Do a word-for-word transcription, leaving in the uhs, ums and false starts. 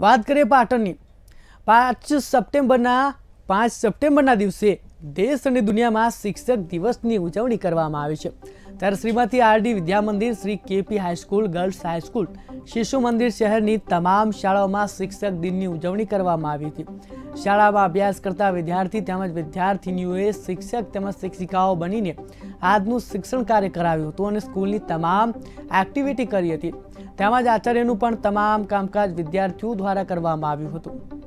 बात करें पाटणनी, पांच सप्टेम्बरना पांच सप्टेम्बरना दिवसे देश और दुनिया में शिक्षक दिवस की उजवणी करवामां आवी छे। त्यारे Shrimati are D Vidya Mandir, Shri KP high school, girls high school, Shishu Mandir शहर की तमाम शालाओं में शिक्षक दिन की उजवणी करवामां आवी हती। शाला में अभ्यास करता विद्यार्थी तेमज विद्यार्थिनीओए शिक्षक तेमज शिक्षिकाओं बनीने आजनुं शिक्षण कार्य कराव्युं हतुं अने स्कूलनी तमाम एक्टिविटी करी हती। तेमज आचार्यनुं पण तमाम कामकाज विद्यार्थीओ द्वारा करवामां आव्युं हतुं।